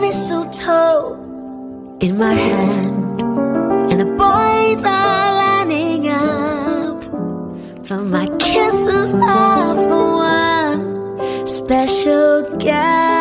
mistletoe in my hand, and the boys are lining up for my kisses are for one special guy.